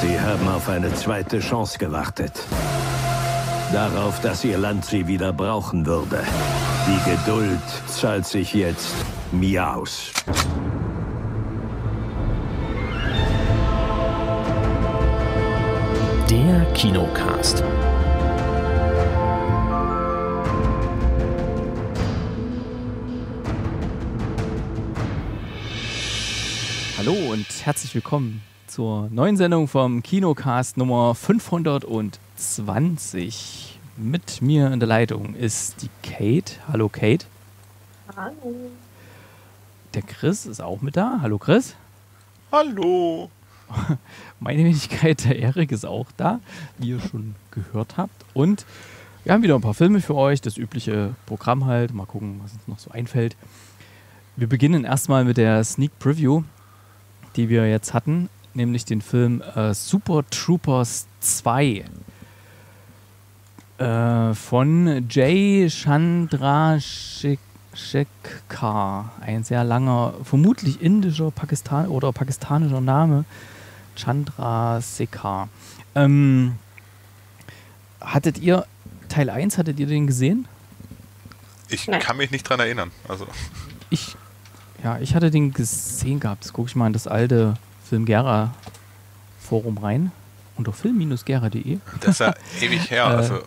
Sie haben auf eine zweite Chance gewartet. Darauf, dass Ihr Land Sie wieder brauchen würde. Die Geduld zahlt sich jetzt mir aus. Der Kinocast. Hallo und herzlich willkommen zur neuen Sendung vom Kinocast Nummer 520. Mit mir in der Leitung ist die Kate. Hallo Kate. Hallo. Der Chris ist auch mit da. Hallo Chris. Hallo. Meine Wenigkeit, der Erik, ist auch da, wie ihr schon gehört habt. Und wir haben wieder ein paar Filme für euch, das übliche Programm halt. Mal gucken, was uns noch so einfällt. Wir beginnen erstmal mit der Sneak Preview, die wir jetzt hatten, nämlich den Film Super Troopers 2 von J. Chandrasekhar. Ein sehr langer, vermutlich indischer oder pakistanischer Name. Chandrasekhar. Hattet ihr Teil 1, hattet ihr den gesehen? Ich kann mich nicht dran erinnern. Also. Ich hatte den gesehen gehabt. Jetzt gucke ich mal in das alte Film-Gera-Forum rein. Unter film-gera.de. Das ist ja ewig her. Also.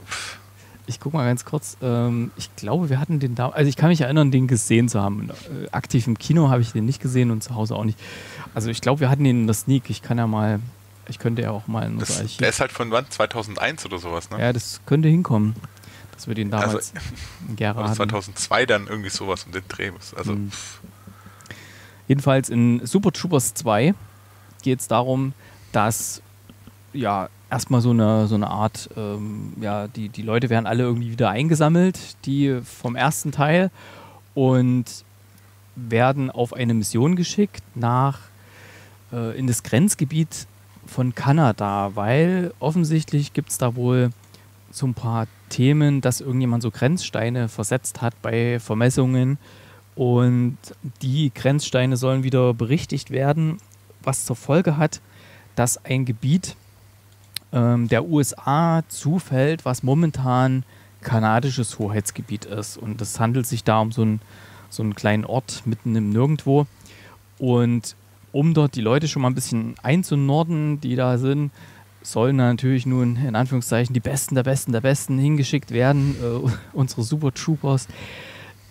Ich gucke mal ganz kurz. Ich glaube, wir hatten den da. Also ich kann mich erinnern, den gesehen zu haben. Aktiv im Kino habe ich den nicht gesehen und zu Hause auch nicht. Also ich glaube, wir hatten den in der Sneak. Ich könnte ja auch mal in unser Archiv. Der ist halt von wann? 2001 oder sowas, ne? Ja, das könnte hinkommen, dass wir den damals in Gera hatten. 2002 dann irgendwie sowas um den Dreh ist. Also jedenfalls in Super Troopers 2 geht es darum, dass ja erstmal so eine Art, die Leute werden alle irgendwie wieder eingesammelt, die vom ersten Teil, und werden auf eine Mission geschickt in das Grenzgebiet von Kanada, weil offensichtlich gibt es da wohl so ein paar Themen, dass irgendjemand so Grenzsteine versetzt hat bei Vermessungen, und die Grenzsteine sollen wieder berichtigt werden, was zur Folge hat, dass ein Gebiet der USA zufällt, was momentan kanadisches Hoheitsgebiet ist. Und es handelt sich da um so einen kleinen Ort mitten im Nirgendwo. Und um dort die Leute schon mal ein bisschen einzunorden, die da sind, sollen natürlich nun in Anführungszeichen die Besten der Besten der Besten hingeschickt werden. Unsere Super Troopers,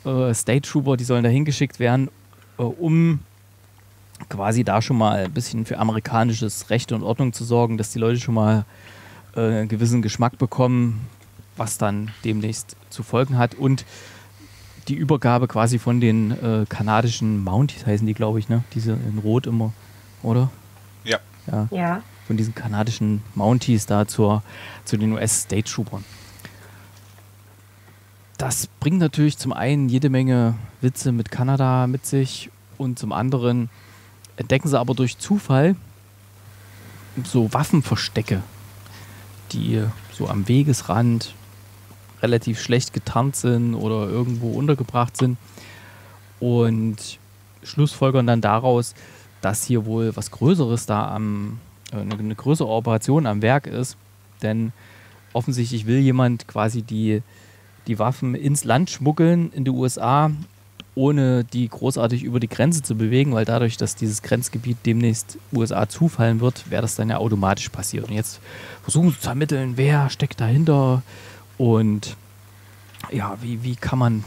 State Trooper, die sollen da hingeschickt werden, um quasi da schon mal ein bisschen für amerikanisches Recht und Ordnung zu sorgen, dass die Leute schon mal einen gewissen Geschmack bekommen, was dann demnächst zu folgen hat. Und die Übergabe quasi von den kanadischen Mounties, heißen die, glaube ich, ne? Diese in Rot immer, oder? Ja. Ja. Von diesen kanadischen Mounties da zu den US-State Troopern. Das bringt natürlich zum einen jede Menge Witze mit Kanada mit sich, und zum anderen entdecken sie aber durch Zufall so Waffenverstecke, die so am Wegesrand relativ schlecht getarnt sind oder irgendwo untergebracht sind, und schlussfolgern dann daraus, dass hier wohl was Größeres eine größere Operation am Werk ist, denn offensichtlich will jemand quasi die Waffen ins Land schmuggeln in die USA, ohne die großartig über die Grenze zu bewegen, weil dadurch, dass dieses Grenzgebiet demnächst USA zufallen wird, wäre das dann ja automatisch passiert. Und jetzt versuchen sie zu ermitteln, wer steckt dahinter und ja, wie kann man...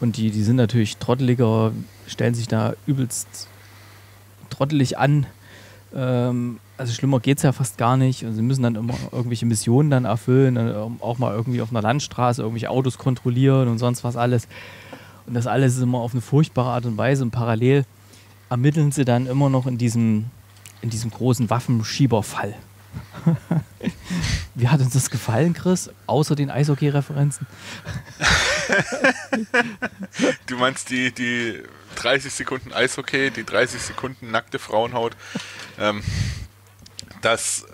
Und die sind natürlich trotteliger, stellen sich da übelst trottelig an. Also schlimmer geht es ja fast gar nicht. Und sie müssen dann immer irgendwelche Missionen dann erfüllen, dann auch mal irgendwie auf einer Landstraße irgendwelche Autos kontrollieren und sonst was alles. Und das alles ist immer auf eine furchtbare Art und Weise. Und parallel ermitteln sie dann immer noch in diesem großen Waffenschieberfall. Wie hat uns das gefallen, Chris? Außer den Eishockey-Referenzen. Du meinst die 30 Sekunden Eishockey, die 30 Sekunden nackte Frauenhaut. Dass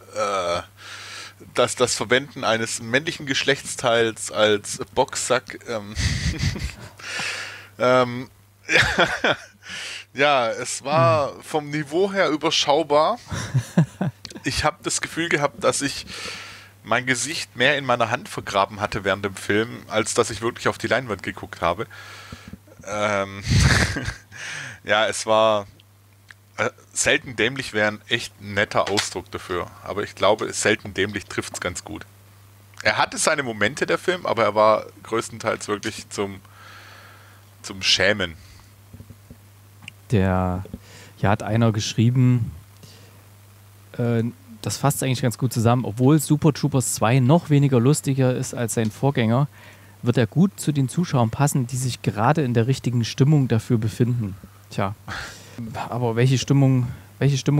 das Verwenden eines männlichen Geschlechtsteils als Boxsack ja, es war vom Niveau her überschaubar. ich habe das Gefühl gehabt, dass ich mein Gesicht mehr in meiner Hand vergraben hatte während dem Film, als dass ich wirklich auf die Leinwand geguckt habe. Ja, es war selten dämlich wäre ein echt netter Ausdruck dafür, aber ich glaube, selten dämlich trifft es ganz gut. Er hatte seine Momente, der Film, aber er war größtenteils wirklich zum Schämen. Hier hat einer geschrieben, das fasst eigentlich ganz gut zusammen, obwohl Super Troopers 2 noch weniger lustiger ist als sein Vorgänger, wird er gut zu den Zuschauern passen, die sich gerade in der richtigen Stimmung dafür befinden. Tja, aber welche Stimmung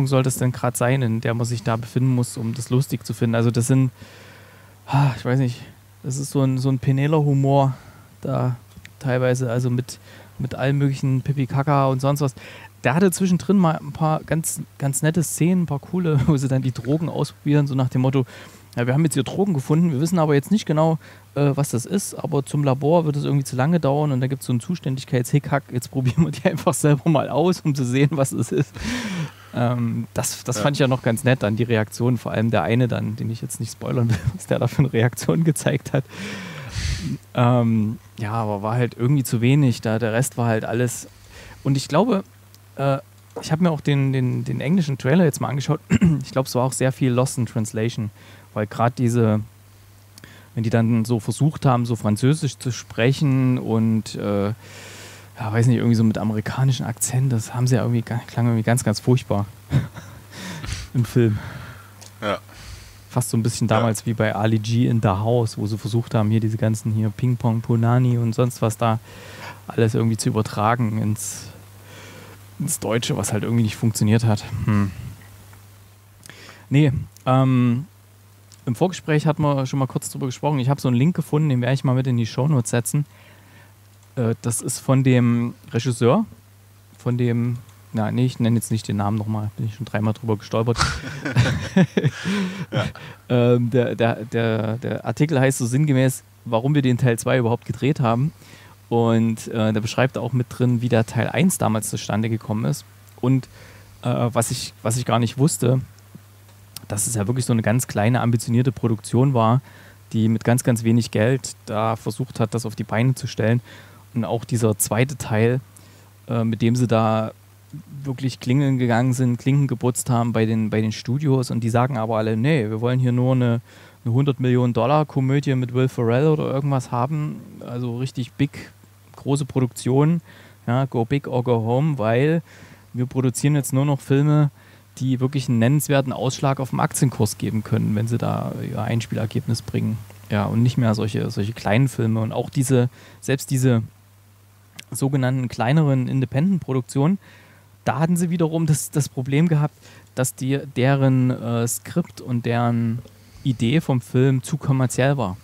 soll das denn gerade sein, in der man sich da befinden muss, um das lustig zu finden? Also das sind, ich weiß nicht, das ist so ein Penela-Humor da teilweise, also mit allen möglichen Pipi-Kaka und sonst was. Der hatte zwischendrin mal ein paar ganz, ganz nette Szenen, ein paar coole, wo sie dann die Drogen ausprobieren, so nach dem Motto, ja, wir haben jetzt hier Drogen gefunden, wir wissen aber jetzt nicht genau, was das ist, aber zum Labor wird es irgendwie zu lange dauern und da gibt es so einen Zuständigkeits-Hickhack, jetzt probieren wir die einfach selber mal aus, um zu sehen, was es ist. Das fand ich ja noch ganz nett, dann die Reaktion, vor allem der eine dann, den ich jetzt nicht spoilern will, was der da für eine Reaktion gezeigt hat. Ja, aber war halt irgendwie zu wenig, da der Rest war halt alles. Und ich glaube, ich habe mir auch den englischen Trailer jetzt mal angeschaut. Ich glaube, es war auch sehr viel Lost in Translation, weil gerade wenn die dann so versucht haben, so Französisch zu sprechen und ja, weiß nicht, irgendwie so mit amerikanischen Akzent, das haben sie ja irgendwie, klang irgendwie ganz, ganz furchtbar im Film. Ja. Fast so ein bisschen damals wie bei Ali G in the House, wo sie versucht haben, hier diese ganzen hier Ping-Pong, Punani und sonst was da alles irgendwie zu übertragen ins Deutsche, was halt irgendwie nicht funktioniert hat. Nee, im Vorgespräch hat man schon mal kurz drüber gesprochen. Ich habe so einen Link gefunden, den werde ich mal mit in die Shownotes setzen. Das ist von dem Regisseur, von dem... Ja, nee, ich nenne jetzt nicht den Namen nochmal, bin ich schon dreimal drüber gestolpert. Ja. Der Artikel heißt so sinngemäß, warum wir den Teil 2 überhaupt gedreht haben. Und der beschreibt auch mit drin, wie der Teil 1 damals zustande gekommen ist. Und was ich gar nicht wusste, dass es ja wirklich so eine ganz kleine, ambitionierte Produktion war, die mit ganz, ganz wenig Geld da versucht hat, das auf die Beine zu stellen. Und auch dieser zweite Teil, mit dem sie da wirklich klingeln gegangen sind, Klinken geputzt haben bei den Studios und die sagen aber alle, nee, wir wollen hier nur eine 100 Millionen Dollar Komödie mit Will Ferrell oder irgendwas haben, also richtig big, große Produktion, ja, go big or go home, weil wir produzieren jetzt nur noch Filme, die wirklich einen nennenswerten Ausschlag auf dem Aktienkurs geben können, wenn sie da ihr Einspielergebnis bringen. Ja, und nicht mehr solche kleinen Filme und auch selbst diese sogenannten kleineren Independent-Produktionen. Da hatten sie wiederum das Problem gehabt, dass deren Skript und deren Idee vom Film zu kommerziell war.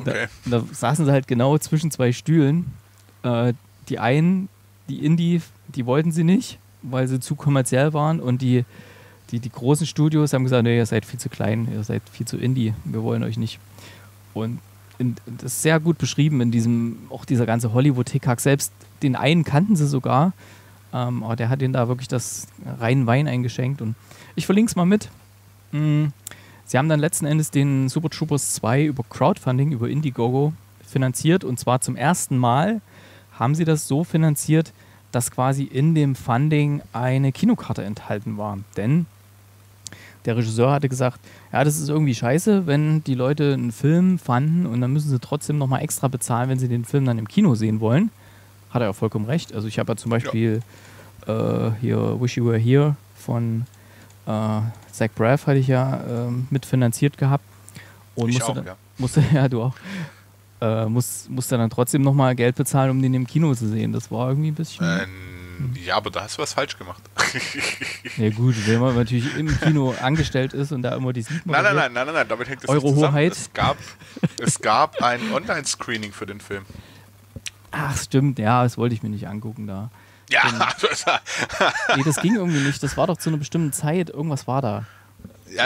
Okay. Da saßen sie halt genau zwischen zwei Stühlen. Die einen, die Indie, die wollten sie nicht, weil sie zu kommerziell waren. Und die großen Studios haben gesagt, nee, ihr seid viel zu klein, ihr seid viel zu Indie, wir wollen euch nicht. Und das ist sehr gut beschrieben in dieser ganze Hollywood-Hickhack. Selbst den einen kannten sie sogar, aber der hat ihnen da wirklich das reinen Wein eingeschenkt. Und ich verlinke es mal mit. Sie haben dann letzten Endes den Super Troopers 2 über Crowdfunding, über Indiegogo finanziert. Und zwar zum ersten Mal haben sie das so finanziert, dass quasi in dem Funding eine Kinokarte enthalten war. Denn der Regisseur hatte gesagt, ja, das ist irgendwie scheiße, wenn die Leute einen Film fanden und dann müssen sie trotzdem nochmal extra bezahlen, wenn sie den Film dann im Kino sehen wollen. Hat er ja vollkommen recht. Also ich habe ja zum Beispiel hier Wish You Were Here von Zach Braff hatte ich ja mitfinanziert gehabt. Und musste dann trotzdem nochmal Geld bezahlen, um den im Kino zu sehen. Das war irgendwie ein bisschen... Ja, aber da hast du was falsch gemacht. Ja gut, wenn man natürlich im Kino angestellt ist und da immer die sieht. Nein, damit hängt das nicht zusammen. Es gab ein Online-Screening für den Film. Ach stimmt, ja, das wollte ich mir nicht angucken da. Ja. Nee, das ging irgendwie nicht, das war doch zu einer bestimmten Zeit, irgendwas war da. Ja,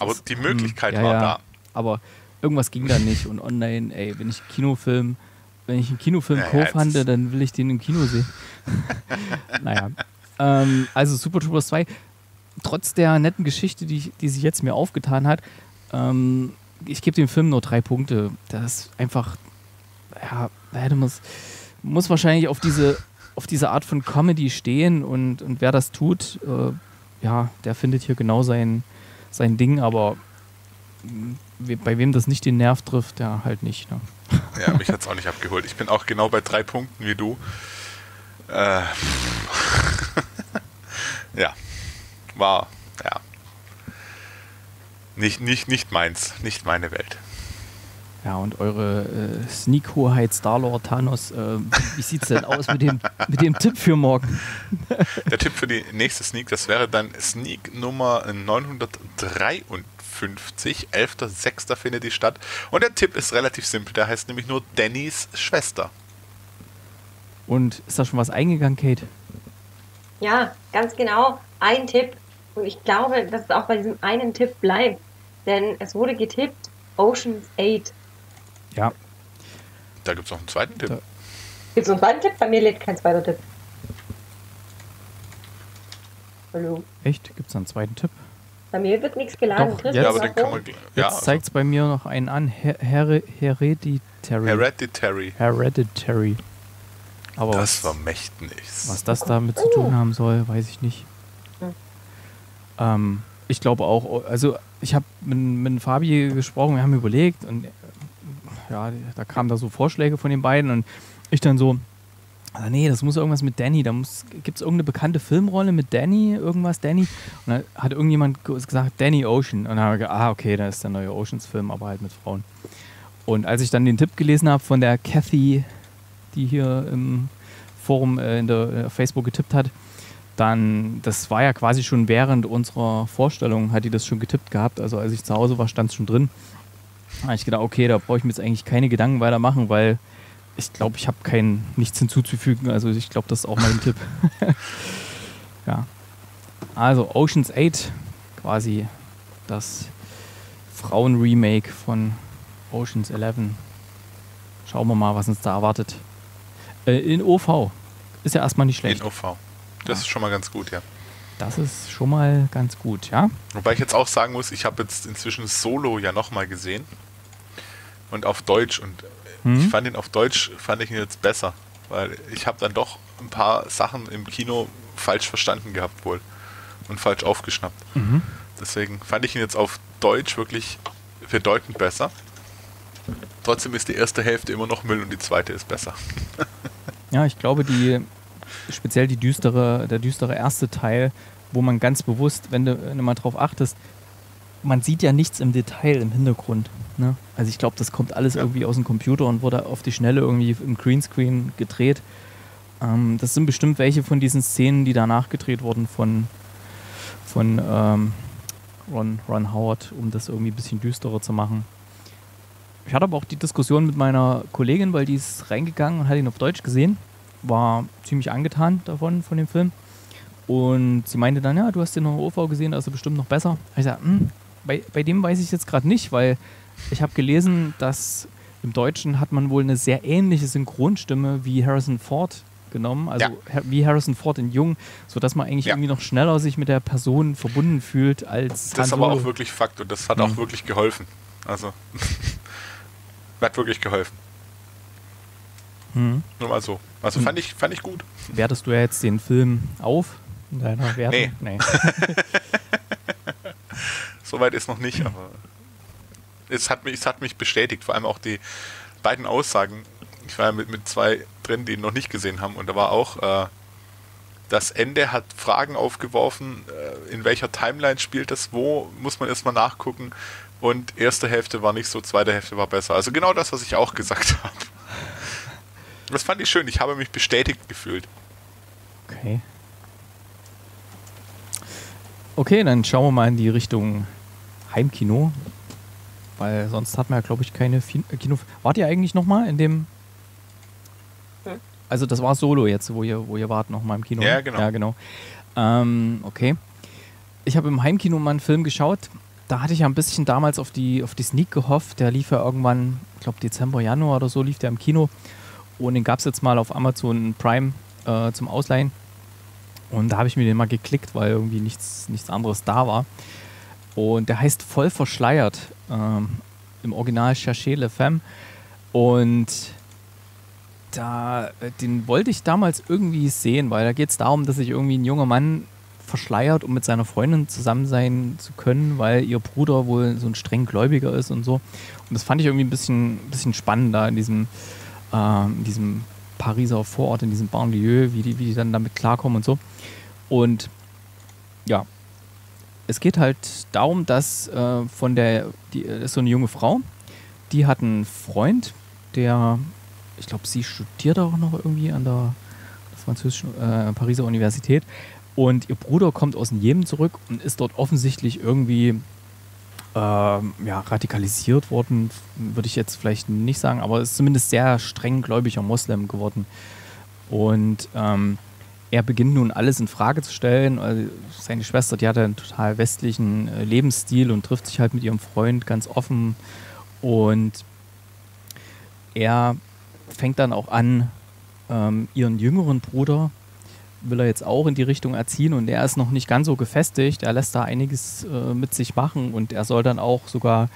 aber die Möglichkeit war da. Aber irgendwas ging da nicht und online, ey, wenn ich einen Kinofilm co-fande, dann will ich den im Kino sehen. Naja. Also Super Troopers 2, trotz der netten Geschichte, die sich jetzt mir aufgetan hat, ich gebe dem Film nur 3 Punkte. Das ist einfach, ja, man muss wahrscheinlich auf diese Art von Comedy stehen, und wer das tut, ja, der findet hier genau sein Ding, aber bei wem das nicht den Nerv trifft, der halt nicht. Ne? Ja, mich hat es auch nicht abgeholt. Ich bin auch genau bei 3 Punkten wie du. Ja, war, ja, nicht meins, nicht meine Welt. Ja, und eure Sneak-Hoheit Star-Lord Thanos, wie sieht's denn aus mit dem Tipp für morgen? Der Tipp für die nächste Sneak, das wäre dann Sneak Nummer 953, 11.06. findet die statt. Und der Tipp ist relativ simpel, der heißt nämlich nur Dannys Schwester. Und ist da schon was eingegangen, Kate? Ja, ganz genau. Ein Tipp. Und ich glaube, dass es auch bei diesem einen Tipp bleibt. Denn es wurde getippt, Ocean's 8. Ja. Da gibt es noch einen zweiten Tipp. Gibt es noch einen zweiten Tipp? Bei mir lädt kein zweiter Tipp. Hallo. Echt? Gibt es einen zweiten Tipp? Bei mir wird nichts geladen. Doch, ja, aber den kann man, ja, jetzt zeigt es bei mir noch einen an. Hereditary. Aber das vermächt nichts. Was das damit zu tun haben soll, weiß ich nicht. Ja. Ich glaube auch, also ich habe mit Fabi gesprochen, wir haben überlegt, und ja, da kamen da so Vorschläge von den beiden, und ich dann so, also nee, das muss irgendwas mit Danny, da gibt es irgendeine bekannte Filmrolle mit Danny, irgendwas Danny, und dann hat irgendjemand gesagt, Danny Ocean, und dann haben wir gesagt, ah okay, da ist der neue Oceans-Film, aber halt mit Frauen. Und als ich dann den Tipp gelesen habe von der Kathy, die hier im Forum auf Facebook getippt hat, dann, das war ja quasi schon während unserer Vorstellung, hat die das schon getippt gehabt. Also als ich zu Hause war, stand es schon drin. Da habe ich gedacht, okay, da brauche ich mir jetzt eigentlich keine Gedanken weiter machen, weil ich glaube, ich habe nichts hinzuzufügen. Also ich glaube, das ist auch mein Tipp. Ja. Also Ocean's 8, quasi das Frauen-Remake von Ocean's 11. Schauen wir mal, was uns da erwartet. In OV. Ist ja erstmal nicht schlecht. In OV. Das ist schon mal ganz gut, ja. Das ist schon mal ganz gut, ja. Wobei ich jetzt auch sagen muss, ich habe jetzt inzwischen Solo ja nochmal gesehen. Und auf Deutsch. Und ich fand ihn auf Deutsch, jetzt besser. Weil ich habe dann doch ein paar Sachen im Kino falsch verstanden gehabt wohl. Und falsch aufgeschnappt. Mhm. Deswegen fand ich ihn jetzt auf Deutsch wirklich bedeutend besser. Trotzdem ist die erste Hälfte immer noch Müll und die zweite ist besser. Ja, ich glaube, speziell der düstere erste Teil, wo man ganz bewusst, wenn du mal drauf achtest, man sieht ja nichts im Detail im Hintergrund. Ne? Also ich glaube, das kommt alles irgendwie aus dem Computer und wurde auf die Schnelle irgendwie im Greenscreen gedreht. Das sind bestimmt welche von diesen Szenen, die danach gedreht wurden von Ron Howard, um das irgendwie ein bisschen düsterer zu machen. Ich hatte aber auch die Diskussion mit meiner Kollegin, weil die ist reingegangen und hat ihn auf Deutsch gesehen. War ziemlich angetan davon, von dem Film. Und sie meinte dann, ja, du hast den noch in OV gesehen, also bestimmt noch besser. Ich sagte, bei dem weiß ich jetzt gerade nicht, weil ich habe gelesen, dass im Deutschen hat man wohl eine sehr ähnliche Synchronstimme wie Harrison Ford genommen. Also wie Harrison Ford in Jung, sodass man eigentlich irgendwie noch schneller sich mit der Person verbunden fühlt als Han Solo. Das ist aber auch wirklich Fakt und das hat auch wirklich geholfen. Also... Hat wirklich geholfen. Nur mal so. Also fand ich gut. Wertest du ja jetzt den Film auf in deiner Wertung? Nee. Soweit ist noch nicht, aber es hat mich bestätigt. Vor allem auch die beiden Aussagen. Ich war ja mit zwei drin, die ihn noch nicht gesehen haben. Und da war auch, das Ende hat Fragen aufgeworfen. In welcher Timeline spielt das? Wo muss man erstmal nachgucken? Und erste Hälfte war nicht so, zweite Hälfte war besser. Also genau das, was ich auch gesagt habe. Das fand ich schön. Ich habe mich bestätigt gefühlt. Okay. Okay, dann schauen wir mal in die Richtung Heimkino. Weil sonst hat man ja, glaube ich, keine Kino... Wart ihr eigentlich nochmal in dem... Also das war Solo jetzt, wo ihr wart nochmal im Kino. Ja, genau. Ja, genau. Okay. Ich habe im Heimkino mal einen Film geschaut... Da hatte ich ja ein bisschen damals auf die Sneak gehofft. Der lief ja irgendwann, ich glaube Dezember, Januar oder so, lief der im Kino. Und den gab es jetzt mal auf Amazon Prime zum Ausleihen. Und da habe ich mir den mal geklickt, weil irgendwie nichts anderes da war. Und der heißt Voll Verschleiert, im Original Chercher le Femme. Und den wollte ich damals irgendwie sehen, weil da geht es darum, dass sich irgendwie ein junger Mann verschleiert, um mit seiner Freundin zusammen sein zu können, weil ihr Bruder wohl so ein streng Gläubiger ist und so. Und das fand ich irgendwie ein bisschen spannend da in diesem Pariser Vorort, in diesem Banlieue, wie die dann damit klarkommen und so. Und ja, es geht halt darum, dass ist so eine junge Frau, die hat einen Freund, der, ich glaube, sie studiert auch noch irgendwie an der französischen Pariser Universität. Und ihr Bruder kommt aus dem Jemen zurück und ist dort offensichtlich irgendwie radikalisiert worden, würde ich jetzt vielleicht nicht sagen, aber ist zumindest sehr streng gläubiger Moslem geworden. Und er beginnt nun alles in Frage zu stellen. Also seine Schwester, die hat einen total westlichen Lebensstil und trifft sich halt mit ihrem Freund ganz offen. Und er fängt dann auch an, ihren jüngeren Bruder will er jetzt auch in die Richtung erziehen, und er ist noch nicht ganz so gefestigt. Er lässt da einiges mit sich machen, und er soll dann auch sogar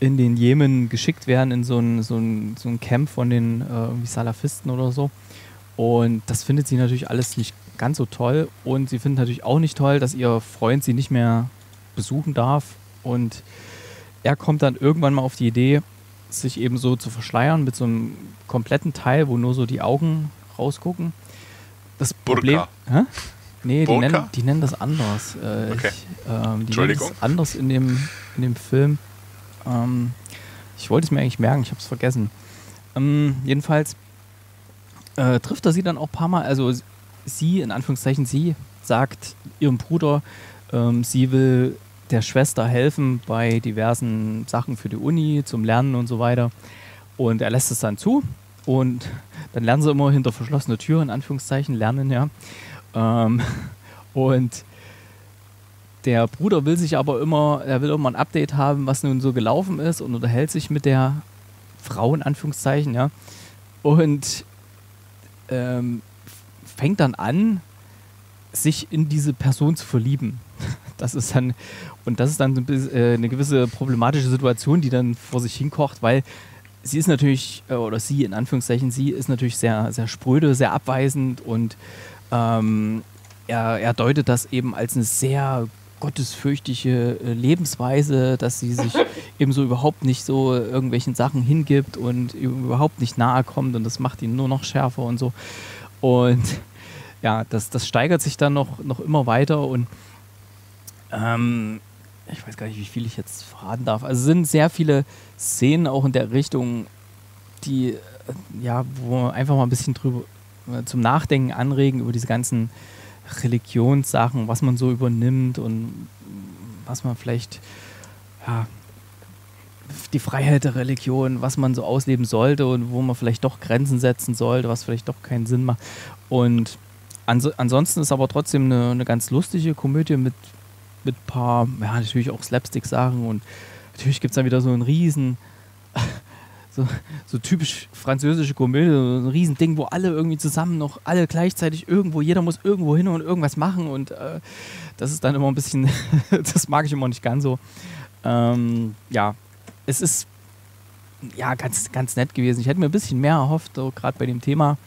in den Jemen geschickt werden, in so ein Camp von den Salafisten oder so. Und das findet sie natürlich alles nicht ganz so toll, und sie findet natürlich auch nicht toll, dass ihr Freund sie nicht mehr besuchen darf, und er kommt dann irgendwann mal auf die Idee, sich eben so zu verschleiern mit so einem kompletten Teil, wo nur so die Augen rausgucken. Das Problem. Hä? Nee, die nennen das anders. Okay. Die nennen das anders in dem Film. Ich wollte es mir eigentlich merken, ich habe es vergessen. Jedenfalls trifft er sie dann auch ein paar Mal. Also sie, in Anführungszeichen sie, sagt ihrem Bruder, sie will der Schwester helfen bei diversen Sachen für die Uni, zum Lernen und so weiter. Und er lässt es dann zu. Und dann lernen sie immer hinter verschlossener Tür, in Anführungszeichen, lernen, ja. Und der Bruder will sich aber immer, er will immer ein Update haben, was nun so gelaufen ist, und unterhält sich mit der Frau, in Anführungszeichen, ja. Und fängt dann an, sich in diese Person zu verlieben. Das ist dann eine gewisse problematische Situation, die dann vor sich hinkocht, weil sie ist natürlich, oder sie, in Anführungszeichen, sie ist natürlich sehr, sehr spröde, sehr abweisend, und er deutet das eben als eine sehr gottesfürchtige Lebensweise, dass sie sich eben so überhaupt nicht so irgendwelchen Sachen hingibt und überhaupt nicht nahe kommt, und das macht ihn nur noch schärfer und so. Und ja, das steigert sich dann noch immer weiter, und ich weiß gar nicht, wie viel ich jetzt verraten darf. Also es sind sehr viele Szenen auch in der Richtung, die, ja, wo man einfach mal ein bisschen drüber zum Nachdenken anregen über diese ganzen Religionssachen, was man so übernimmt und was man vielleicht, ja, die Freiheit der Religion, was man so ausleben sollte und wo man vielleicht doch Grenzen setzen sollte, was vielleicht doch keinen Sinn macht. Und ansonsten ist aber trotzdem eine ganz lustige Komödie mit ein paar, ja, natürlich auch Slapstick-Sachen, und natürlich gibt es dann wieder so einen riesen, so typisch französische Komödie, so ein riesen Ding, wo alle irgendwie zusammen noch, alle gleichzeitig irgendwo, jeder muss irgendwo hin und irgendwas machen, und das ist dann immer ein bisschen, das mag ich immer nicht ganz so. Ja, es ist ja ganz, ganz nett gewesen. Ich hätte mir ein bisschen mehr erhofft, so gerade bei dem Thema,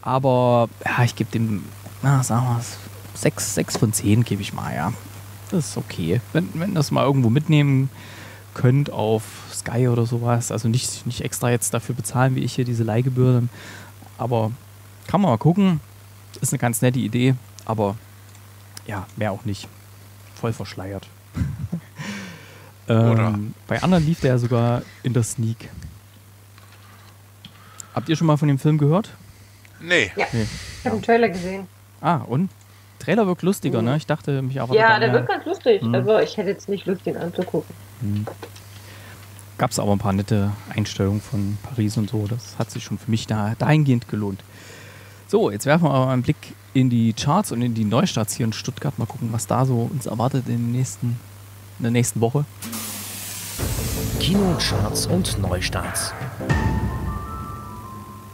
aber ja, ich gebe dem, sagen wir es, 6 von 10 gebe ich mal, ja. Das ist okay. Wenn das mal irgendwo mitnehmen könnt auf Sky oder sowas, also nicht extra jetzt dafür bezahlen, wie ich hier diese Leihgebühr, aber kann man mal gucken. Ist eine ganz nette Idee, aber ja, mehr auch nicht. Voll verschleiert. Bei anderen lief der ja sogar in der Sneak. Habt ihr schon mal von dem Film gehört? Nee. Ja. Nee. Ich habe einen Trailer gesehen. Ah, und? Trailer wirkt lustiger, ne? Ich dachte mich auch... Ja, der wirkt ganz lustig, aber ich hätte jetzt nicht Lust, den anzugucken. Gab es aber ein paar nette Einstellungen von Paris und so. Das hat sich schon für mich dahingehend gelohnt. So, jetzt werfen wir aber einen Blick in die Charts und in die Neustarts hier in Stuttgart. Mal gucken, was da so uns erwartet in der nächsten Woche. Kinocharts und Neustarts.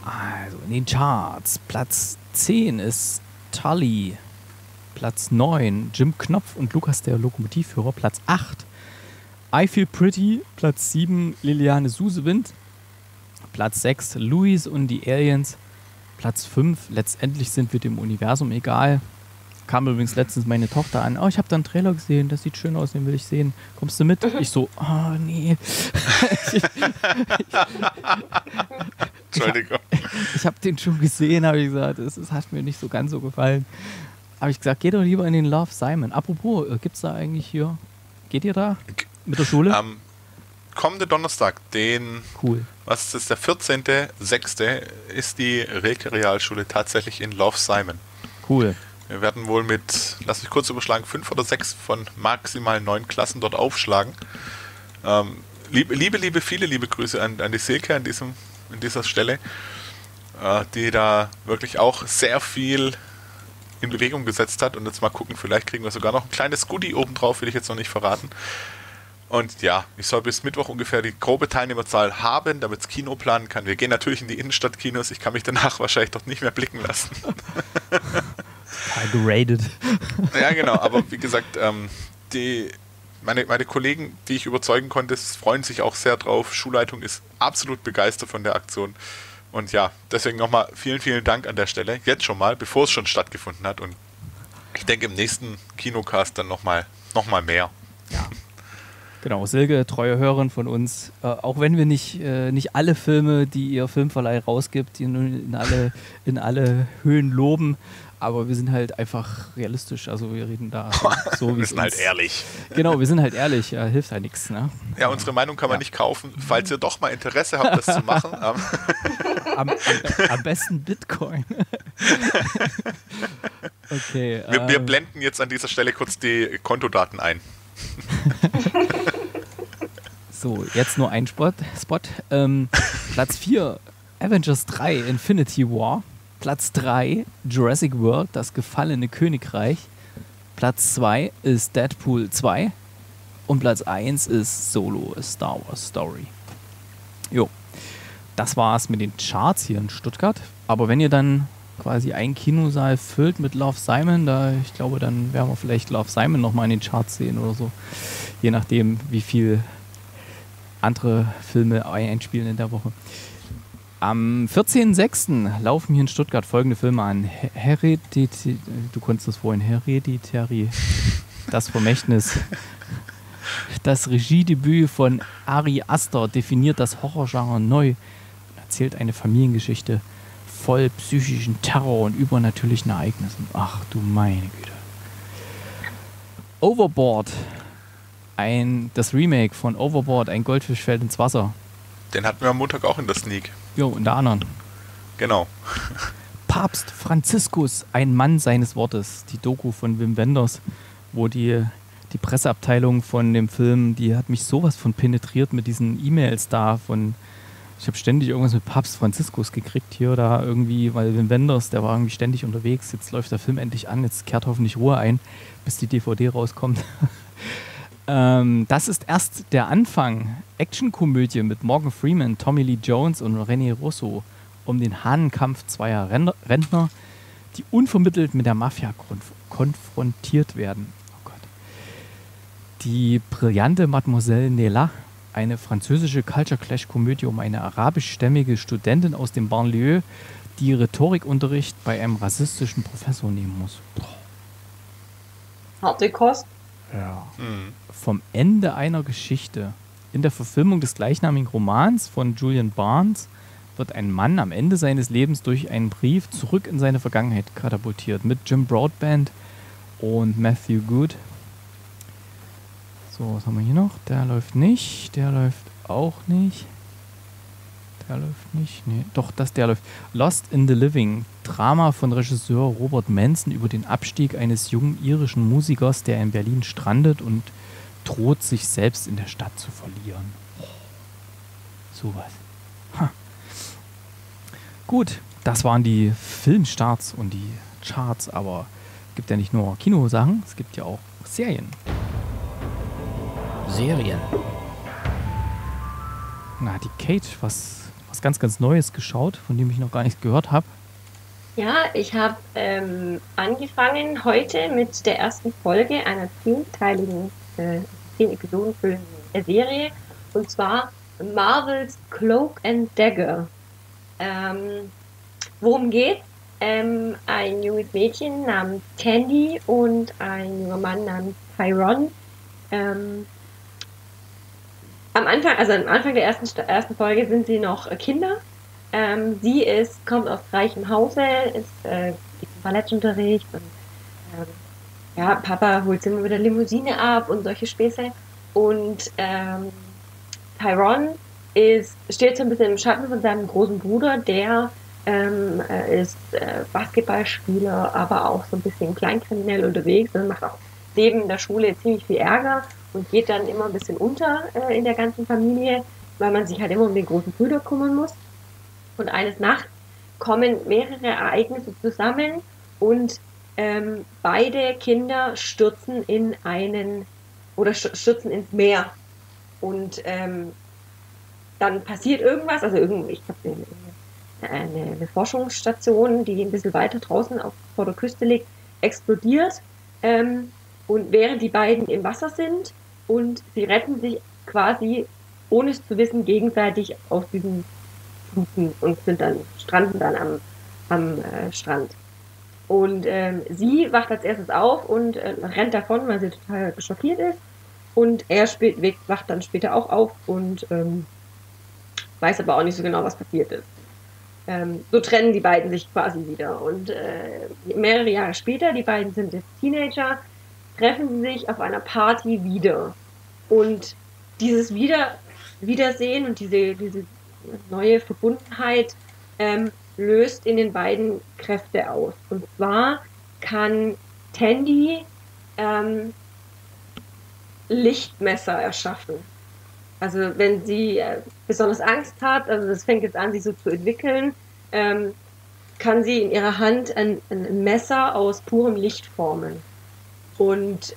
Also, in den Charts. Platz 10 ist Tully Platz 9, Jim Knopf und Lukas der Lokomotivführer, Platz 8, I Feel Pretty, Platz 7, Liliane Susewind, Platz 6, Louis und die Aliens, Platz 5, Letztendlich sind wir dem Universum egal. Kam übrigens letztens meine Tochter an, oh, ich habe da einen Trailer gesehen, das sieht schön aus, den will ich sehen. Kommst du mit? Ich so, oh nee. Entschuldigung. Ich habe den schon gesehen, habe ich gesagt, es hat mir nicht so ganz so gefallen. Habe ich gesagt, geh doch lieber in den Love, Simon. Apropos, gibt's da eigentlich hier, geht ihr da mit der Schule? Kommende Donnerstag, den, cool. Was ist das, der 14.06. ist die Rilke Realschule tatsächlich in Love, Simon. Cool. Wir werden wohl mit, lass mich kurz überschlagen, 5 oder 6 von maximal 9 Klassen dort aufschlagen. Viele liebe Grüße an die Silke an dieser Stelle, die da wirklich auch sehr viel in Bewegung gesetzt hat. Und jetzt mal gucken, vielleicht kriegen wir sogar noch ein kleines Goodie obendrauf, will ich jetzt noch nicht verraten. Und ja, ich soll bis Mittwoch ungefähr die grobe Teilnehmerzahl haben, damit das Kino planen kann. Wir gehen natürlich in die Innenstadtkinos. Ich kann mich danach wahrscheinlich dort nicht mehr blicken lassen. Total geradet. Ja, genau. Aber wie gesagt, meine Kollegen, die ich überzeugen konnte, freuen sich auch sehr drauf. Schulleitung ist absolut begeistert von der Aktion. Und ja, deswegen nochmal vielen, vielen Dank an der Stelle. Jetzt schon mal, bevor es schon stattgefunden hat. Und ich denke, im nächsten Kinocast dann noch mal mehr. Ja. Genau, Silke, treue Hörerin von uns, auch wenn wir nicht alle Filme, die ihr Filmverleih rausgibt, in alle Höhen loben, aber wir sind halt einfach realistisch, also wir reden da so, wie es ist. Wir sind halt ehrlich. Genau, wir sind halt ehrlich, ja, hilft halt nichts. Ne? Ja, unsere Meinung kann man nicht kaufen, falls ihr doch mal Interesse habt, das zu machen. Am besten Bitcoin. Okay. Wir blenden jetzt an dieser Stelle kurz die Kontodaten ein. So, jetzt nur ein Spot. Platz 4, Avengers 3, Infinity War. Platz 3, Jurassic World, das gefallene Königreich. Platz 2 ist Deadpool 2. Und Platz 1 ist Solo, Star Wars Story. Jo, das war's mit den Charts hier in Stuttgart. Aber wenn ihr dann quasi einen Kinosaal füllt mit Love, Simon, ich glaube, dann werden wir vielleicht Love, Simon nochmal in den Charts sehen oder so. Je nachdem, wie viel andere Filme einspielen in der Woche. Am 14.06. laufen hier in Stuttgart folgende Filme an. Hereditary, du konntest das vorhin, Hereditary, das Vermächtnis. Das Regiedebüt von Ari Aster definiert das Horrorgenre neu und erzählt eine Familiengeschichte voll psychischen Terror und übernatürlichen Ereignissen. Ach du meine Güte. Overboard, das Remake von Overboard, ein Goldfisch fällt ins Wasser. Den hatten wir am Montag auch in der Sneak. Jo, unter anderem. Genau. Papst Franziskus, ein Mann seines Wortes. Die Doku von Wim Wenders, wo die Presseabteilung von dem Film, die hat mich sowas von penetriert mit diesen E-Mails da von... Ich habe ständig irgendwas mit Papst Franziskus gekriegt hier oder irgendwie, weil Wim Wenders, der war irgendwie ständig unterwegs. Jetzt läuft der Film endlich an, jetzt kehrt hoffentlich Ruhe ein, bis die DVD rauskommt. Das ist erst der Anfang. Actionkomödie mit Morgan Freeman, Tommy Lee Jones und René Russo um den Hahnenkampf zweier Rentner, die unvermittelt mit der Mafia konfrontiert werden. Oh Gott. Die brillante Mademoiselle Nella, eine französische Culture-Clash-Komödie um eine arabischstämmige Studentin aus dem Banlieue, die Rhetorikunterricht bei einem rassistischen Professor nehmen muss. Harte Kost? Ja. Mhm. Vom Ende einer Geschichte. In der Verfilmung des gleichnamigen Romans von Julian Barnes wird ein Mann am Ende seines Lebens durch einen Brief zurück in seine Vergangenheit katapultiert. Mit Jim Broadbent und Matthew Goode. So, was haben wir hier noch? Der läuft nicht. Der läuft auch nicht. Der läuft nicht. Nee, doch, der läuft. Lost in the Living. Drama von Regisseur Robert Manson über den Abstieg eines jungen irischen Musikers, der in Berlin strandet und droht, sich selbst in der Stadt zu verlieren. Sowas. Gut, das waren die Filmstarts und die Charts, aber es gibt ja nicht nur Kinosachen, es gibt ja auch Serien. Na, die Kate, was ganz Neues geschaut, von dem ich noch gar nichts gehört habe. Ja, ich habe angefangen heute mit der ersten Folge einer 10-teiligen, 10-Episoden füllenden Serie, und zwar Marvel's Cloak and Dagger. Worum geht's? Ein junges Mädchen namens Tandy und ein junger Mann namens Tyrone. Am Anfang der ersten Folge sind sie noch Kinder. Sie kommt aus reichem Hause, geht zum Ballettunterricht und Papa holt sie immer mit der Limousine ab und solche Späße. Und Tyrone steht so ein bisschen im Schatten von seinem großen Bruder, der ist Basketballspieler, aber auch so ein bisschen kleinkriminell unterwegs und macht auch neben der Schule ziemlich viel Ärger und geht dann immer ein bisschen unter in der ganzen Familie, weil man sich halt immer um den großen Bruder kümmern muss. Und eines Nachts kommen mehrere Ereignisse zusammen und beide Kinder stürzen ins Meer. Und dann passiert irgendwas, also ich glaube eine Forschungsstation, die ein bisschen weiter draußen vor der Küste liegt, explodiert. Und während die beiden im Wasser sind, und sie retten sich quasi, ohne es zu wissen, gegenseitig aus diesem und stranden dann am Strand. Und sie wacht als erstes auf und rennt davon, weil sie total schockiert ist. Und er wacht dann später auch auf und weiß aber auch nicht so genau, was passiert ist. So trennen die beiden sich quasi wieder. Und mehrere Jahre später, die beiden sind jetzt Teenager, treffen sie sich auf einer Party wieder. Und dieses Wiedersehen und diese neue Verbundenheit löst in den beiden Kräfte aus. Und zwar kann Tandy Lichtmesser erschaffen. Also wenn sie besonders Angst hat, also das fängt jetzt an, sich so zu entwickeln, kann sie in ihrer Hand ein Messer aus purem Licht formen. Und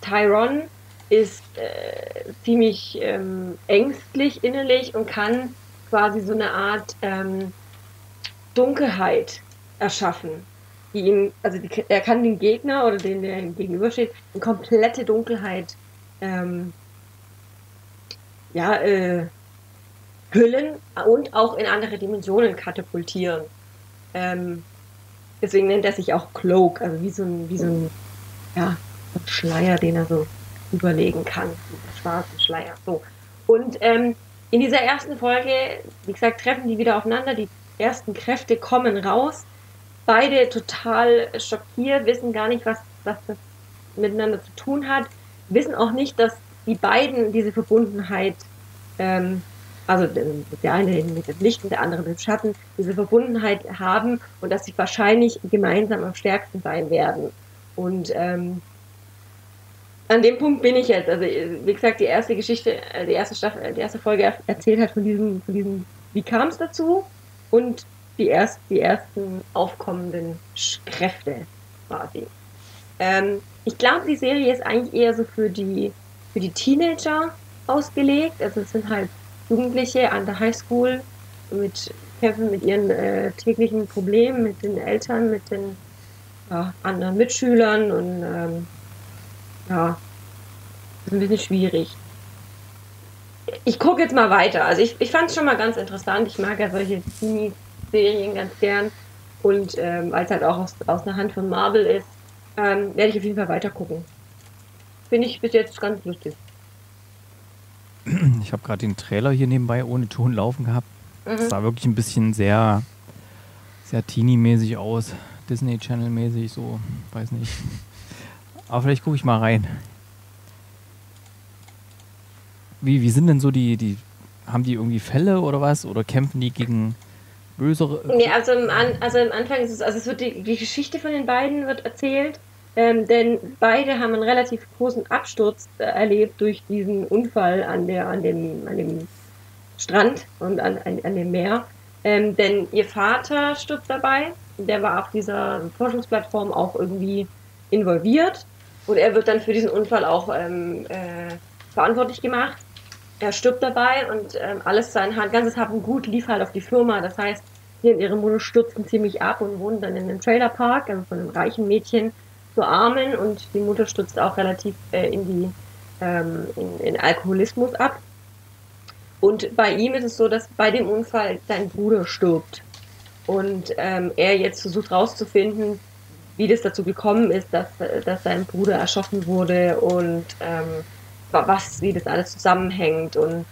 Tyrone ist ziemlich ängstlich innerlich und kann quasi so eine Art Dunkelheit erschaffen. Er kann den Gegner oder den, der ihm gegenübersteht, eine komplette Dunkelheit hüllen und auch in andere Dimensionen katapultieren. Deswegen nennt er sich auch Cloak, also wie so ein Schleier, den er so überlegen kann, diesen schwarzen Schleier. So. Und in dieser ersten Folge, wie gesagt, treffen die wieder aufeinander, die ersten Kräfte kommen raus, beide total schockiert, wissen gar nicht, was das miteinander zu tun hat, wissen auch nicht, dass die beiden diese Verbundenheit, also der eine mit dem Licht und der andere mit dem Schatten, diese Verbundenheit haben und dass sie wahrscheinlich gemeinsam am stärksten sein werden. Und an dem Punkt bin ich jetzt. Also wie gesagt, die erste Folge erzählt hat von diesem, wie kam es dazu, und die ersten aufkommenden Kräfte quasi. Ich glaube, die Serie ist eigentlich eher so für die Teenager ausgelegt. Also es sind halt Jugendliche an der Highschool kämpfen mit ihren täglichen Problemen, mit den Eltern, mit den anderen Mitschülern und ist ein bisschen schwierig. Ich gucke jetzt mal weiter. Also ich fand es schon mal ganz interessant. Ich mag ja solche Teenie-Serien ganz gern. Und weil es halt auch aus einer Hand von Marvel ist, werde ich auf jeden Fall weiter gucken. Finde ich bis jetzt ganz lustig. Ich habe gerade den Trailer hier nebenbei ohne Ton laufen gehabt. Mhm. Das sah wirklich ein bisschen sehr, sehr Teenie-mäßig aus. Disney-Channel-mäßig, so, weiß nicht. Aber vielleicht gucke ich mal rein. Wie sind denn so die haben die irgendwie Fälle oder was? Oder kämpfen die gegen bösere? Nee, also am Anfang ist es wird die Geschichte von den beiden wird erzählt, denn beide haben einen relativ großen Absturz erlebt durch diesen Unfall an dem Strand und an dem Meer. Denn ihr Vater stirbt dabei, der war auf dieser Forschungsplattform auch irgendwie involviert. Und er wird dann für diesen Unfall auch verantwortlich gemacht. Er stirbt dabei und alles sein ganzes Hab und Gut lief halt auf die Firma. Das heißt, hier in ihrem Modus stürzten ziemlich ab und wohnen dann in einem Trailerpark, also von einem reichen Mädchen zur Armen, und die Mutter stürzt auch relativ in Alkoholismus ab. Und bei ihm ist es so, dass bei dem Unfall sein Bruder stirbt und er jetzt versucht rauszufinden, wie das dazu gekommen ist, dass sein Bruder erschossen wurde und wie das alles zusammenhängt, und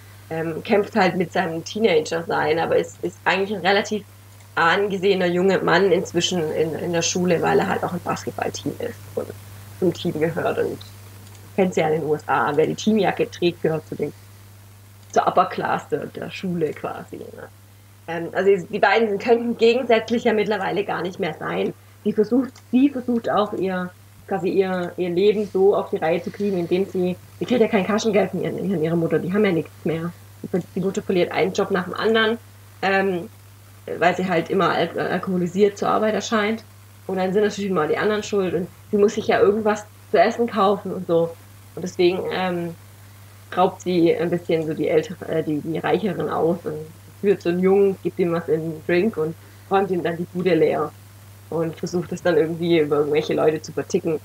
kämpft halt mit seinem Teenager-Sein, aber ist eigentlich ein relativ angesehener junger Mann inzwischen in der Schule, weil er halt auch ein Basketballteam ist und zum Team gehört, und kennt sie ja in den USA, wer die Teamjacke trägt, gehört zur Upper Class der Schule quasi. Ne? Also die beiden könnten gegensätzlicher mittlerweile gar nicht mehr sein. Sie versucht auch ihr Leben so auf die Reihe zu kriegen, indem sie kriegt ja kein Taschengeld von ihrer Mutter, die haben ja nichts mehr. Die Mutter verliert einen Job nach dem anderen, weil sie halt immer alkoholisiert zur Arbeit erscheint. Und dann sind natürlich mal die anderen schuld, und sie muss sich ja irgendwas zu essen kaufen und so. Und deswegen raubt sie ein bisschen so die Reicheren aus und führt so einen Jungen, gibt ihm was in den Drink und räumt ihm dann die Bude leer. Und versucht es dann irgendwie über irgendwelche Leute zu verticken.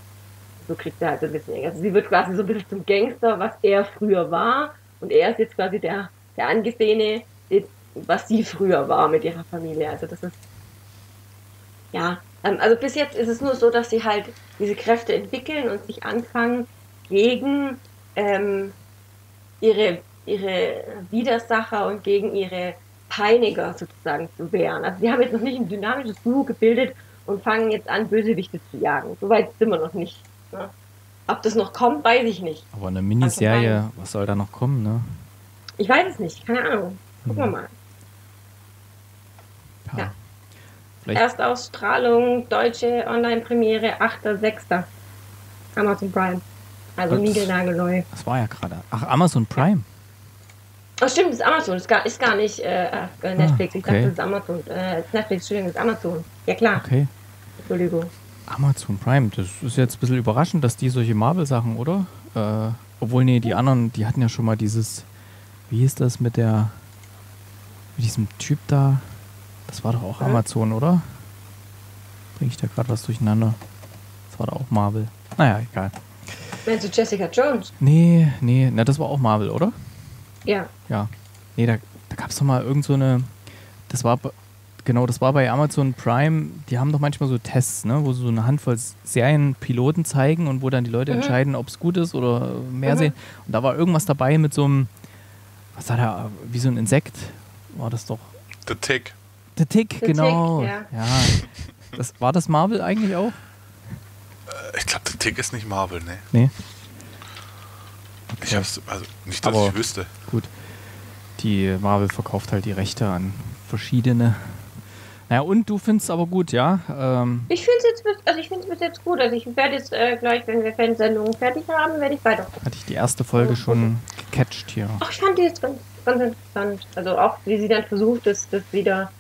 So kriegt er halt ein bisschen. Also sie wird quasi so ein bisschen zum Gangster, was er früher war. Und er ist jetzt quasi der Angesehene, was sie früher war mit ihrer Familie. Also das ist, ja. Also bis jetzt ist es nur so, dass sie halt diese Kräfte entwickeln und sich anfangen, gegen ihre Widersacher und gegen ihre Peiniger sozusagen zu wehren. Also sie haben jetzt noch nicht ein dynamisches Duo gebildet und fangen jetzt an, Bösewichte zu jagen. Soweit sind wir noch nicht. Ne? Ob das noch kommt, weiß ich nicht. Aber eine Miniserie, also was soll da noch kommen, ne? Ich weiß es nicht, keine Ahnung. Gucken wir mal. Ja. Erstausstrahlung, deutsche Online-Premiere, 8.6. Amazon Prime. Also niegelnagelneu. Das war ja gerade. Ach, Amazon Prime? Oh, stimmt, das ist Amazon. Ist gar nicht Netflix. Ah, okay. Ich dachte, das ist Amazon. Netflix-Studium ist Amazon. Ja, klar. Okay. Entschuldigung. Amazon Prime, das ist jetzt ein bisschen überraschend, dass die solche Marvel-Sachen, oder? Obwohl, nee, die anderen, die hatten ja schon mal dieses, wie hieß das mit diesem Typ da? Das war doch auch Amazon, oder? Bringe ich da gerade was durcheinander? Das war doch auch Marvel. Naja, egal. Meinst du Jessica Jones? Nee, na, das war auch Marvel, oder? Ja. Ja. Nee, da gab es doch mal irgend so eine, das war bei Amazon Prime, die haben doch manchmal so Tests, ne, wo so eine Handvoll Serienpiloten zeigen und wo dann die Leute entscheiden, ob es gut ist oder mehr sehen. Und da war irgendwas dabei mit so einem, was war da, wie so ein Insekt, war das doch. The Tick. The Tick, genau. Tick, ja. Das, war das Marvel eigentlich auch? Ich glaube, The Tick ist nicht Marvel, ne? Nee. Okay. Ich hab's, also nicht, dass ich wüsste. Gut. Die Marvel verkauft halt die Rechte an verschiedene. Naja, und du findest es aber gut, ja? Ich find's jetzt gut. Also ich werde jetzt gleich, wenn wir Fansendungen fertig haben, werde ich weiter. Hatte ich die erste Folge schon gecatcht hier. Ach, ich fand die jetzt ganz interessant. Also auch, wie sie dann versucht, das wieder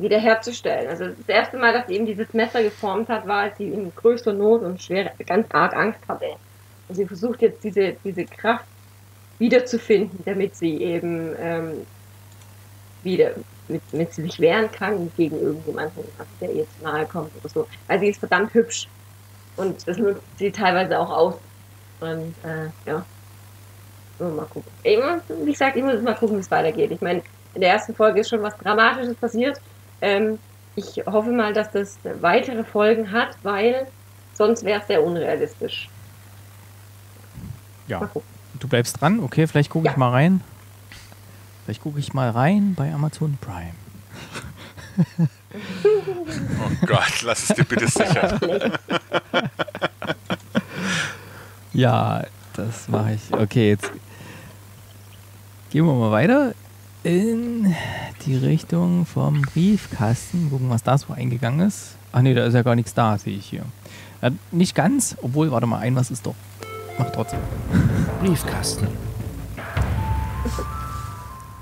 wiederherzustellen. Also das erste Mal, dass sie eben dieses Messer geformt hat, war, als sie in größter Not und ganz arg Angst hatte. Und sie versucht jetzt diese Kraft wiederzufinden, damit sie eben wieder mit sie sich wehren kann gegen irgendjemanden, der ihr zu nahe kommt oder so. Also sie ist verdammt hübsch und das nutzt sie teilweise auch aus. Und ja, mal gucken. Wie gesagt, ich muss mal gucken, wie es weitergeht. Ich meine, in der ersten Folge ist schon was Dramatisches passiert. Ich hoffe mal, dass das weitere Folgen hat, weil sonst wäre es sehr unrealistisch. Ja. Du bleibst dran? Okay, vielleicht gucke ich mal rein. Vielleicht gucke ich mal rein bei Amazon Prime. Oh Gott, lass es dir bitte sichern. Ja, das mache ich. Okay, jetzt gehen wir mal weiter. In die Richtung vom Briefkasten. Gucken, was da so eingegangen ist. Ach nee, da ist ja gar nichts da, sehe ich hier. Ja, nicht ganz, obwohl, warte mal, was ist doch. Mach trotzdem. Briefkasten.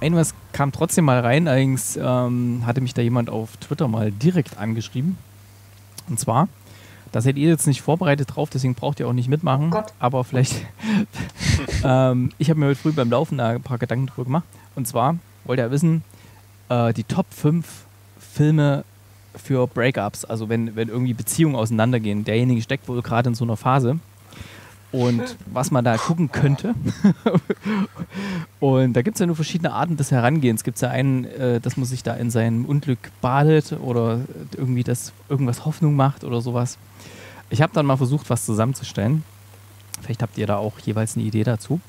Was kam trotzdem mal rein, allerdings hatte mich da jemand auf Twitter mal direkt angeschrieben. Und zwar, da seid ihr jetzt nicht vorbereitet drauf, deswegen braucht ihr auch nicht mitmachen. Gott. Aber vielleicht, ich habe mir heute früh beim Laufen da ein paar Gedanken drüber gemacht. Und zwar wollte er wissen, die Top 5 Filme für Breakups, also wenn irgendwie Beziehungen auseinandergehen. Derjenige steckt wohl gerade in so einer Phase und was man da gucken könnte. Und da gibt es ja nur verschiedene Arten des Herangehens. Gibt es ja einen, dass man sich da in seinem Unglück badet oder irgendwie das irgendwas Hoffnung macht oder sowas. Ich habe dann mal versucht, was zusammenzustellen. Vielleicht habt ihr da auch jeweils eine Idee dazu.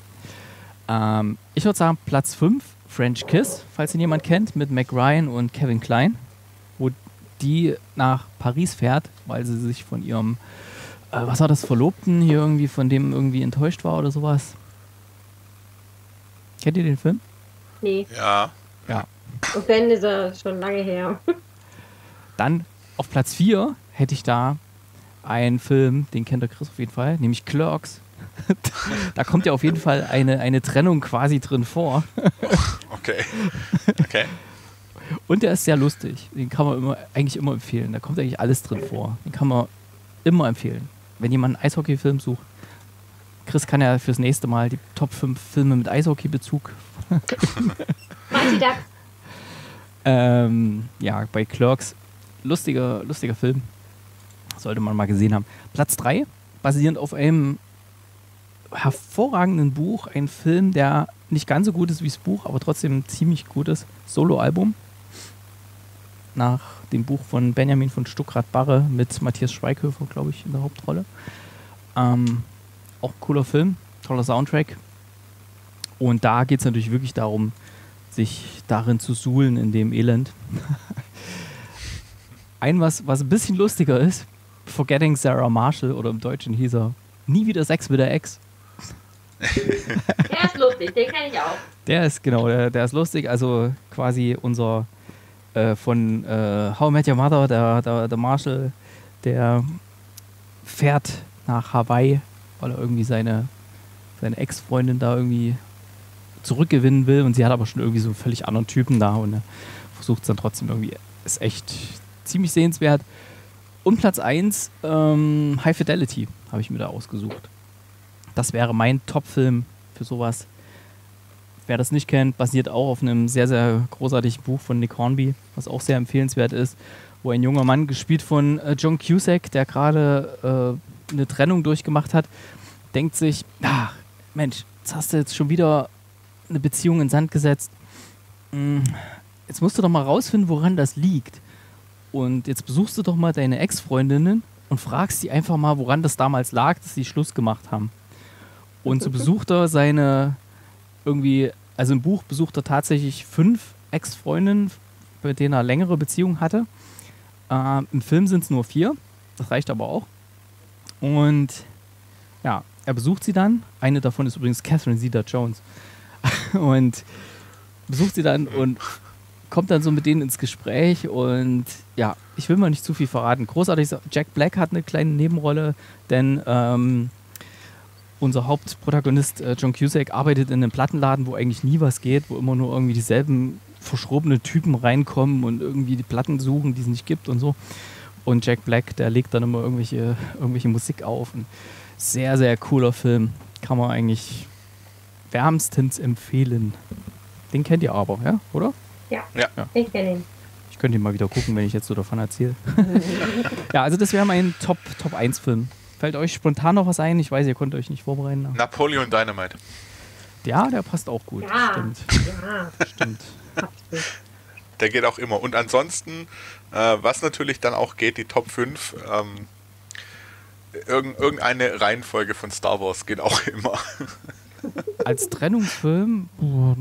Ich würde sagen, Platz 5, French Kiss, falls ihn jemand kennt, mit Meg Ryan und Kevin Kline, wo die nach Paris fährt, weil sie sich von ihrem, was war das, Verlobten hier irgendwie, von dem irgendwie enttäuscht war oder sowas. Kennt ihr den Film? Nee. Ja. Ja. Und wenn, ist er schon lange her. Dann auf Platz 4 hätte ich da einen Film, den kennt der Chris auf jeden Fall, nämlich Clerks. Da kommt ja auf jeden Fall eine Trennung quasi drin vor. Okay. Okay. Und der ist sehr lustig. Den kann man eigentlich immer empfehlen. Da kommt eigentlich alles drin vor. Den kann man immer empfehlen. Wenn jemand einen Eishockey-Film sucht, Chris kann ja fürs nächste Mal die Top 5 Filme mit Eishockey-Bezug. Ja, bei Clerks. Lustiger Film. Sollte man mal gesehen haben. Platz 3, basierend auf einem hervorragenden Buch, ein Film, der nicht ganz so gut ist wie das Buch, aber trotzdem ziemlich gut ist. Solo-Album. Nach dem Buch von Benjamin von Stuckrad-Barre mit Matthias Schweighöfer, glaube ich, in der Hauptrolle. Auch ein cooler Film, toller Soundtrack. Und da geht es natürlich wirklich darum, sich darin zu suhlen, in dem Elend. Was ein bisschen lustiger ist, Forgetting Sarah Marshall, oder im Deutschen hieß er Nie wieder Sex mit der Ex. Der ist lustig, den kenne ich auch. Der ist lustig, also quasi unser von How I Met Your Mother, der Marshall, der fährt nach Hawaii, weil er irgendwie seine Ex-Freundin da irgendwie zurückgewinnen will, und sie hat aber schon irgendwie so einen völlig anderen Typen da und versucht es dann trotzdem irgendwie. Ist echt ziemlich sehenswert. Und Platz 1, High Fidelity, habe ich mir da ausgesucht. Das wäre mein Top-Film für sowas. Wer das nicht kennt, basiert auch auf einem sehr, sehr großartigen Buch von Nick Hornby, was auch sehr empfehlenswert ist, wo ein junger Mann, gespielt von John Cusack, der gerade eine Trennung durchgemacht hat, denkt sich, ach, Mensch, jetzt hast du jetzt schon wieder eine Beziehung in den Sand gesetzt. Jetzt musst du doch mal rausfinden, woran das liegt. Und jetzt besuchst du doch mal deine Ex-Freundinnen und fragst sie einfach mal, woran das damals lag, dass sie Schluss gemacht haben. Und so besucht er im Buch besucht er tatsächlich 5 Ex-Freundinnen, mit denen er längere Beziehungen hatte. Im Film sind es nur 4, das reicht aber auch. Und ja, er besucht sie dann. Eine davon ist übrigens Catherine Zeta-Jones. Und besucht sie dann und kommt dann so mit denen ins Gespräch, und ja, ich will mal nicht zu viel verraten. Großartig, Jack Black hat eine kleine Nebenrolle, denn unser Hauptprotagonist John Cusack arbeitet in einem Plattenladen, wo eigentlich nie was geht, wo immer nur irgendwie dieselben verschrobene Typen reinkommen und irgendwie die Platten suchen, die es nicht gibt und so. Und Jack Black, der legt dann immer irgendwelche Musik auf. Ein sehr, sehr cooler Film. Kann man eigentlich wärmstens empfehlen. Den kennt ihr aber, ja, oder? Ja. Ich kenne ihn. Ich könnte ihn mal wieder gucken, wenn ich jetzt so davon erzähle. Ja, also das wäre mein Top-1-Film. Fällt euch spontan noch was ein? Ich weiß, ihr konntet euch nicht vorbereiten. Napoleon Dynamite. Ja, der passt auch gut. Ja. Stimmt. Der geht auch immer. Und ansonsten, was natürlich dann auch geht, die Top 5, irgendeine Reihenfolge von Star Wars geht auch immer. Als Trennungsfilm?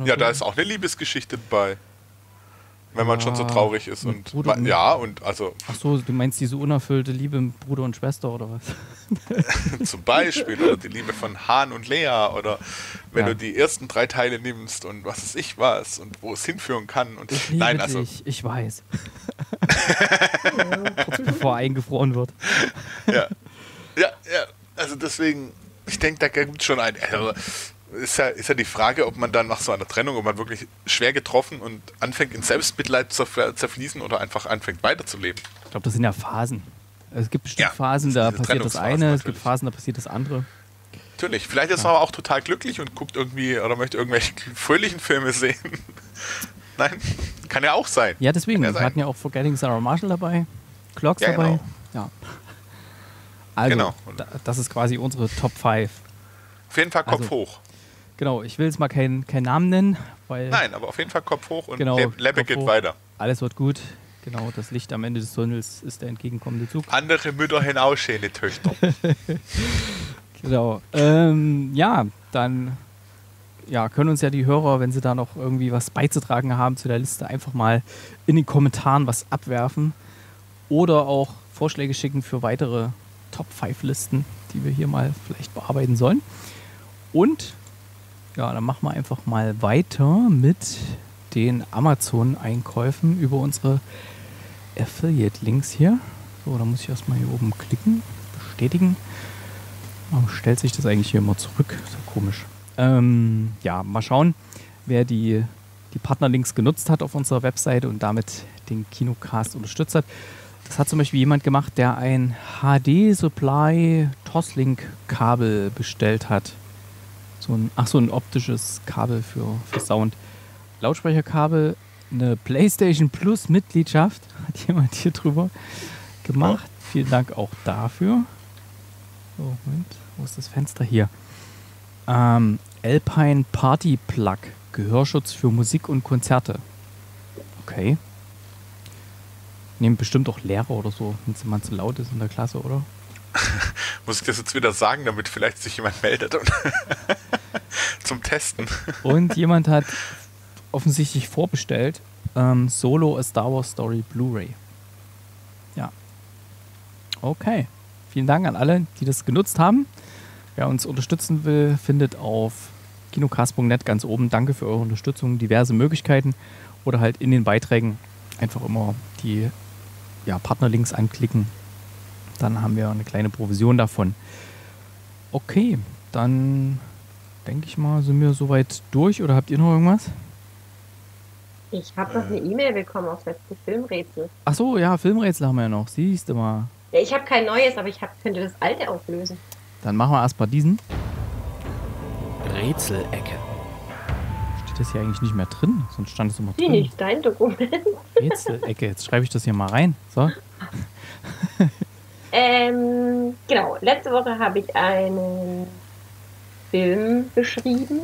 Ja, da ist auch eine Liebesgeschichte bei. Wenn man schon so traurig ist. Ach so, du meinst diese unerfüllte Liebe im Bruder und Schwester oder was? Zum Beispiel, oder die Liebe von Han und Leia, oder wenn du die ersten 3 Teile nimmst und was weiß ich was und wo es hinführen kann. Und ich liebe dich, ich weiß. Kurz bevor eingefroren wird. Ja, also deswegen, ich denke, da gibt es schon einen. Also, ist ja die Frage, ob man dann nach so einer Trennung, ob man wirklich schwer getroffen und anfängt, in Selbstmitleid zu zerfließen oder einfach anfängt, weiterzuleben. Ich glaube, das sind ja Phasen. Es gibt bestimmt Phasen, da passiert das eine, natürlich. Es gibt Phasen, da passiert das andere. Natürlich. Vielleicht ist man aber auch total glücklich und guckt irgendwie oder möchte irgendwelche fröhlichen Filme sehen. Nein, kann ja auch sein. Ja, deswegen. Wir hatten ja auch Forgetting Sarah Marshall dabei, Clerks ja, dabei. Genau. Ja. Also, genau. Das ist quasi unsere Top 5. Auf jeden Fall Kopf hoch. Genau, ich will jetzt mal keinen Namen nennen. Weil nein, aber auf jeden Fall Kopf hoch und genau, Leppe geht hoch, weiter. Alles wird gut. Genau, das Licht am Ende des Tunnels ist der entgegenkommende Zug. Andere Mütter hinausschälen, die Töchter. Genau. Ja, dann ja, können uns ja die Hörer, wenn sie da noch irgendwie was beizutragen haben zu der Liste, einfach mal in den Kommentaren was abwerfen oder auch Vorschläge schicken für weitere Top-5-Listen, die wir hier mal vielleicht bearbeiten sollen. Und ja, dann machen wir einfach mal weiter mit den Amazon-Einkäufen über unsere Affiliate-Links hier. So, da muss ich erstmal hier oben klicken, bestätigen. Warum stellt sich das eigentlich hier immer zurück? Ist ja komisch. Ja, mal schauen, wer die Partnerlinks genutzt hat auf unserer Webseite und damit den Kinocast unterstützt hat. Das hat zum Beispiel jemand gemacht, der ein HD-Supply-Toslink-Kabel bestellt hat. So ein optisches Kabel für Sound. Lautsprecherkabel, eine PlayStation Plus-Mitgliedschaft hat jemand hier drüber gemacht. Oh. Vielen Dank auch dafür. So, Moment, wo ist das Fenster hier? Alpine Party Plug, Gehörschutz für Musik und Konzerte. Okay. Nehmen bestimmt auch Lehrer oder so, wenn es jemand zu laut ist in der Klasse, oder? Muss ich das jetzt wieder sagen, damit vielleicht sich jemand meldet und zum Testen. Und jemand hat offensichtlich vorbestellt, Solo A Star Wars Story Blu-ray. Ja. Okay. Vielen Dank an alle, die das genutzt haben. Wer uns unterstützen will, findet auf kinocast.net ganz oben. Danke für eure Unterstützung. Diverse Möglichkeiten oder halt in den Beiträgen einfach immer die Partnerlinks anklicken. Dann haben wir eine kleine Provision davon. Okay, dann denke ich mal, sind wir soweit durch oder habt ihr noch irgendwas? Ich habe noch eine E-Mail bekommen auf das Filmrätsel. Ach so, ja, Filmrätsel haben wir ja noch. Siehst du mal. Ja, ich habe kein neues, aber ich könnte das alte auflösen. Dann machen wir erstmal diesen. Rätselecke. Steht das hier eigentlich nicht mehr drin? Sonst stand es immer drin. Nee, nicht dein Dokument. Rätselecke. Jetzt schreibe ich das hier mal rein. So. Genau. Letzte Woche habe ich einen Film beschrieben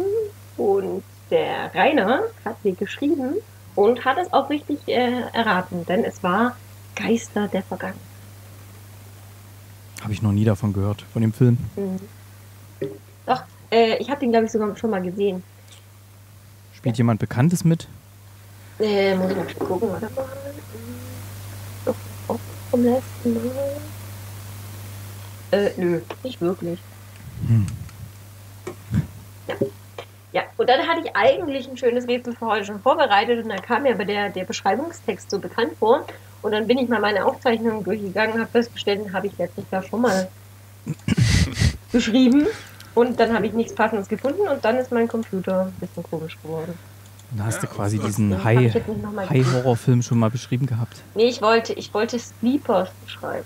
und der Rainer hat mir geschrieben und hat es auch richtig erraten, denn es war Geister der Vergangenheit. Habe ich noch nie davon gehört, von dem Film. Mhm. Doch, ich habe den, glaube ich, sogar schon mal gesehen. Spielt jemand Bekanntes mit? Muss ich mal gucken, warte mal. Doch, auch vom letzten Mal. Nö, nicht wirklich. Hm. Ja, und dann hatte ich eigentlich ein schönes Rätsel für heute schon vorbereitet und dann kam mir aber der Beschreibungstext so bekannt vor und dann bin ich mal meine Aufzeichnungen durchgegangen und habe festgestellt, den habe ich letztlich da schon mal geschrieben und dann habe ich nichts Passendes gefunden und dann ist mein Computer ein bisschen komisch geworden. Und da hast du quasi diesen High-Horror-Film schon mal beschrieben gehabt. Nee, ich wollte Sleepers beschreiben.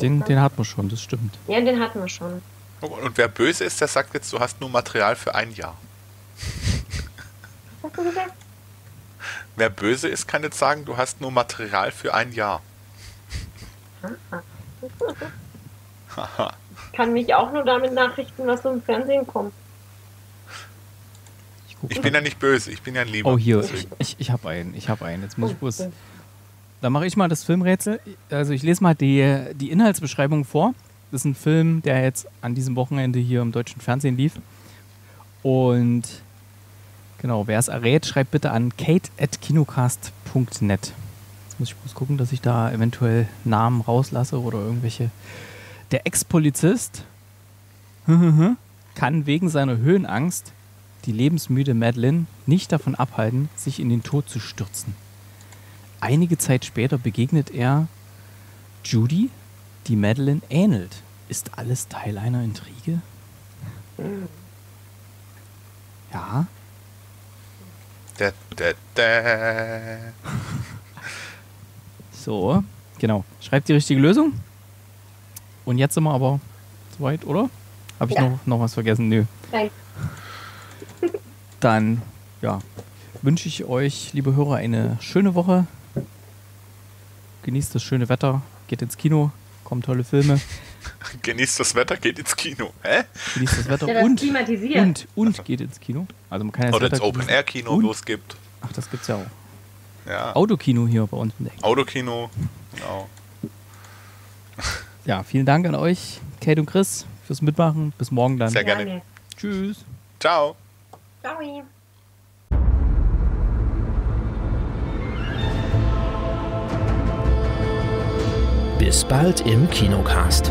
Den hatten wir schon, das stimmt. Ja, den hatten wir schon. Und wer böse ist, der sagt jetzt, du hast nur Material für ein Jahr. Was hast du gesagt? Wer böse ist, kann jetzt sagen, du hast nur Material für ein Jahr. Ich kann mich auch nur damit nachrichten, was so im Fernsehen kommt. Ich bin ja nicht böse, ich bin ja ein Lieber. Oh, hier, ich habe einen, Jetzt muss ich bloß. Da mache ich mal das Filmrätsel. Also ich lese mal die Inhaltsbeschreibung vor. Das ist ein Film, der jetzt an diesem Wochenende hier im deutschen Fernsehen lief. Und genau, wer es errät, schreibt bitte an kate@kinocast.net. Jetzt muss ich bloß gucken, dass ich da eventuell Namen rauslasse oder irgendwelche. Der Ex-Polizist kann wegen seiner Höhenangst die lebensmüde Madeline nicht davon abhalten, sich in den Tod zu stürzen. Einige Zeit später begegnet er Judy, die Madeline ähnelt. Ist alles Teil einer Intrige? Ja. So, genau. Schreibt die richtige Lösung. Und jetzt sind wir aber soweit, oder? Habe ich noch was vergessen? Nö. Nein. Dann, ja. wünsche ich euch, liebe Hörer, eine schöne Woche. Genießt das schöne Wetter, geht ins Kino, kommen tolle Filme. Genießt das Wetter, geht ins Kino. Hä? Genießt das Wetter ja, und geht ins Kino. Also man kann ja das Wetter ins Open-Air-Kino, wo es gibt. Ach, das gibt's ja auch. Ja. Autokino hier bei uns in der Ecke. Autokino, genau. Ja, vielen Dank an euch, Kate und Chris, fürs Mitmachen. Bis morgen dann. Sehr gerne. Tschüss. Ciao. Ciao. Bis bald im Kinocast.